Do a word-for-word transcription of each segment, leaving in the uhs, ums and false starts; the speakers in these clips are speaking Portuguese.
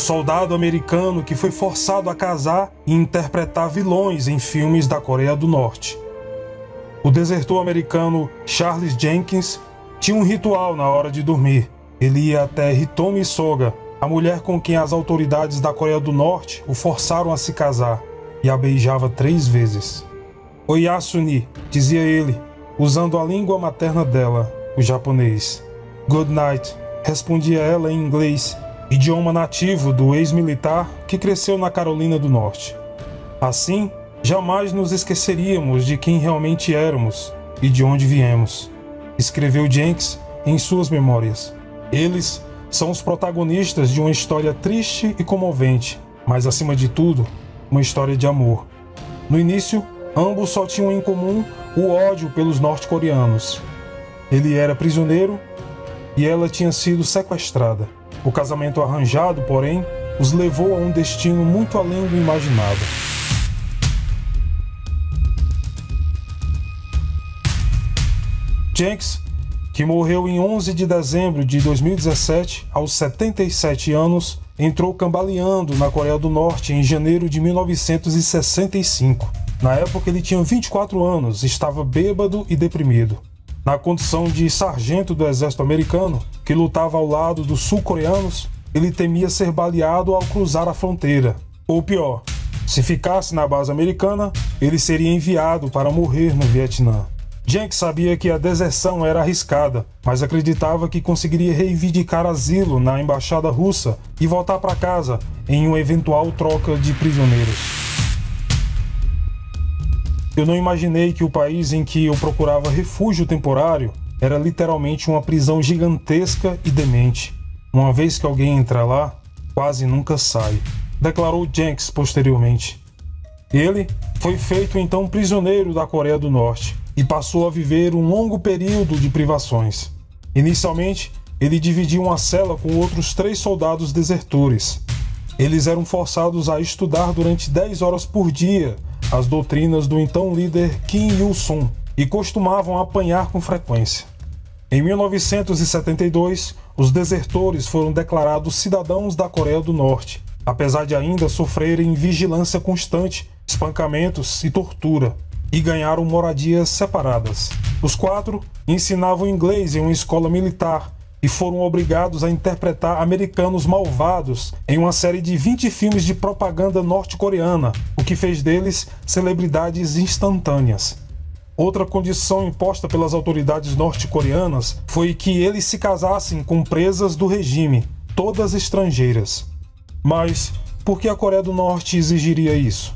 soldado americano que foi forçado a casar e interpretar vilões em filmes da Coreia do Norte. O desertor americano Charles Jenkins tinha um ritual na hora de dormir. Ele ia até Hitomi Soga, a mulher com quem as autoridades da Coreia do Norte o forçaram a se casar, e a beijava três vezes. "Oyasuni", dizia ele, usando a língua materna dela, o japonês. "Good night", respondia ela em inglês, idioma nativo do ex-militar que cresceu na Carolina do Norte. Assim, jamais nos esqueceríamos de quem realmente éramos e de onde viemos, escreveu Jenkins em suas memórias. Eles são os protagonistas de uma história triste e comovente, mas acima de tudo, uma história de amor. No início, ambos só tinham em comum o ódio pelos norte-coreanos. Ele era prisioneiro e ela tinha sido sequestrada. O casamento arranjado, porém, os levou a um destino muito além do imaginado. Jenkins, que morreu em onze de dezembro de dois mil e dezessete, aos setenta e sete anos, entrou cambaleando na Coreia do Norte em janeiro de mil novecentos e sessenta e cinco. Na época ele tinha vinte e quatro anos, estava bêbado e deprimido. Na condição de sargento do exército americano, que lutava ao lado dos sul-coreanos, ele temia ser baleado ao cruzar a fronteira. Ou pior, se ficasse na base americana, ele seria enviado para morrer no Vietnã. Jenkins sabia que a deserção era arriscada, mas acreditava que conseguiria reivindicar asilo na embaixada russa e voltar para casa em uma eventual troca de prisioneiros. "Eu não imaginei que o país em que eu procurava refúgio temporário era literalmente uma prisão gigantesca e demente. Uma vez que alguém entra lá, quase nunca sai", declarou Jenkins posteriormente. Ele foi feito então prisioneiro da Coreia do Norte e passou a viver um longo período de privações. Inicialmente, ele dividia uma cela com outros três soldados desertores. Eles eram forçados a estudar durante dez horas por dia as doutrinas do então líder Kim Il-sung e costumavam apanhar com frequência. Em mil novecentos e setenta e dois, os desertores foram declarados cidadãos da Coreia do Norte, apesar de ainda sofrerem vigilância constante, espancamentos e tortura, e ganharam moradias separadas. Os quatro ensinavam inglês em uma escola militar e foram obrigados a interpretar americanos malvados em uma série de vinte filmes de propaganda norte-coreana, o que fez deles celebridades instantâneas. Outra condição imposta pelas autoridades norte-coreanas foi que eles se casassem com presas do regime, todas estrangeiras. Mas por que a Coreia do Norte exigiria isso?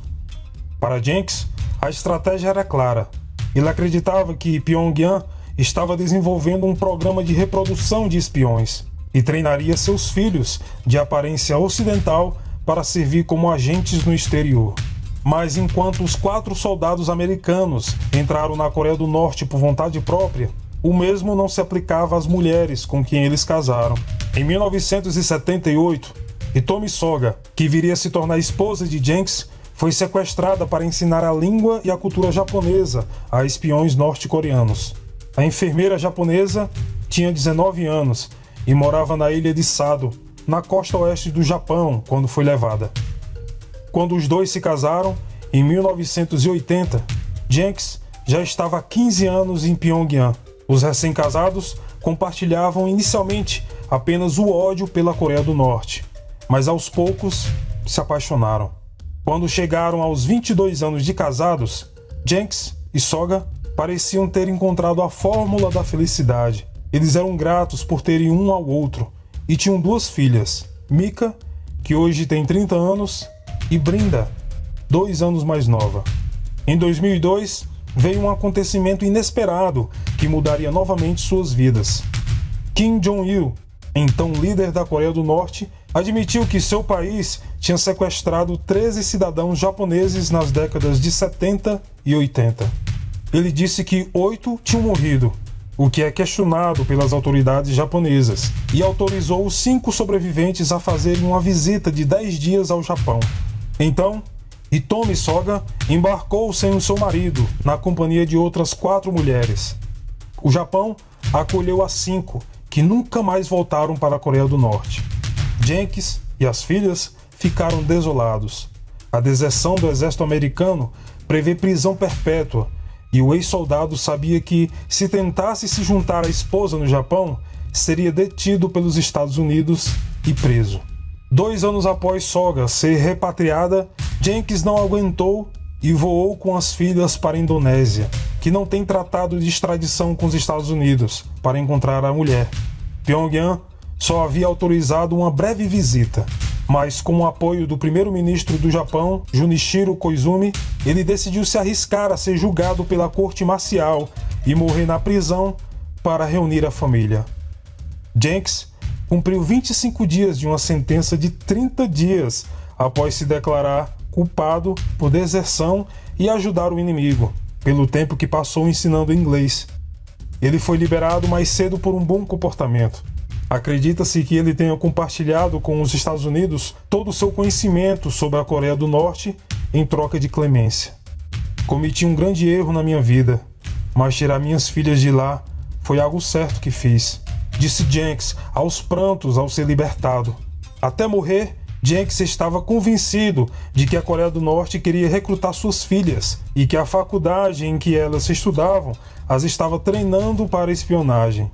Para Jenkins, a estratégia era clara. Ele acreditava que Pyongyang estava desenvolvendo um programa de reprodução de espiões e treinaria seus filhos, de aparência ocidental, para servir como agentes no exterior. Mas enquanto os quatro soldados americanos entraram na Coreia do Norte por vontade própria, o mesmo não se aplicava às mulheres com quem eles casaram. Em mil novecentos e setenta e oito, Hitomi Soga, que viria a se tornar esposa de Jenkins, foi sequestrada para ensinar a língua e a cultura japonesa a espiões norte-coreanos. A enfermeira japonesa tinha dezenove anos e morava na ilha de Sado, na costa oeste do Japão, quando foi levada. Quando os dois se casaram, em mil novecentos e oitenta, Jenkins já estava há quinze anos em Pyongyang. Os recém-casados compartilhavam inicialmente apenas o ódio pela Coreia do Norte, mas aos poucos se apaixonaram. Quando chegaram aos vinte e dois anos de casados, Jenkins e Soga pareciam ter encontrado a fórmula da felicidade. Eles eram gratos por terem um ao outro e tinham duas filhas, Mika, que hoje tem trinta anos, e Brinda, dois anos mais nova. Em dois mil e dois, veio um acontecimento inesperado que mudaria novamente suas vidas. Kim Jong-il, então líder da Coreia do Norte, admitiu que seu país tinha sequestrado treze cidadãos japoneses nas décadas de setenta e oitenta. Ele disse que oito tinham morrido, o que é questionado pelas autoridades japonesas, e autorizou os cinco sobreviventes a fazerem uma visita de dez dias ao Japão. Então, Hitomi Soga embarcou sem o seu marido, na companhia de outras quatro mulheres. O Japão acolheu as cinco, que nunca mais voltaram para a Coreia do Norte. Jenkins e as filhas ficaram desolados. A deserção do exército americano prevê prisão perpétua, e o ex-soldado sabia que, se tentasse se juntar à esposa no Japão, seria detido pelos Estados Unidos e preso. Dois anos após Soga ser repatriada, Jenkins não aguentou e voou com as filhas para a Indonésia, que não tem tratado de extradição com os Estados Unidos, para encontrar a mulher. Pyongyang só havia autorizado uma breve visita, mas com o apoio do primeiro-ministro do Japão, Junichiro Koizumi, ele decidiu se arriscar a ser julgado pela corte marcial e morrer na prisão para reunir a família. Jenkins cumpriu vinte e cinco dias de uma sentença de trinta dias após se declarar culpado por deserção e ajudar o inimigo, pelo tempo que passou ensinando inglês. Ele foi liberado mais cedo por um bom comportamento. Acredita-se que ele tenha compartilhado com os Estados Unidos todo o seu conhecimento sobre a Coreia do Norte em troca de clemência. Cometi um grande erro na minha vida, mas tirar minhas filhas de lá foi algo certo que fiz, disse Jenkins aos prantos ao ser libertado. Até morrer, Jenkins estava convencido de que a Coreia do Norte queria recrutar suas filhas e que a faculdade em que elas estudavam as estava treinando para espionagem.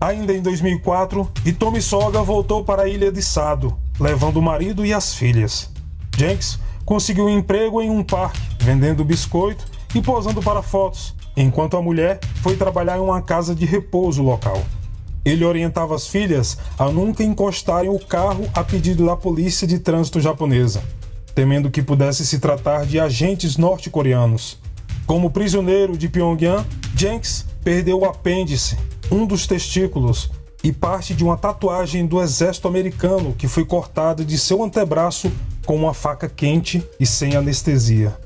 Ainda em dois mil e quatro, Hitomi Soga voltou para a ilha de Sado, levando o marido e as filhas. Jenkins conseguiu um emprego em um parque, vendendo biscoito e posando para fotos, enquanto a mulher foi trabalhar em uma casa de repouso local. Ele orientava as filhas a nunca encostarem o carro a pedido da polícia de trânsito japonesa, temendo que pudesse se tratar de agentes norte-coreanos. Como prisioneiro de Pyongyang, Jenkins perdeu o apêndice, um dos testículos e parte de uma tatuagem do exército americano que foi cortada de seu antebraço com uma faca quente e sem anestesia.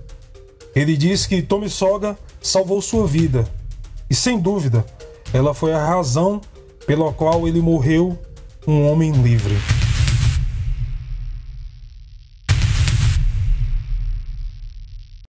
Ele diz que Hitomi Soga salvou sua vida e, sem dúvida, ela foi a razão pela qual ele morreu um homem livre.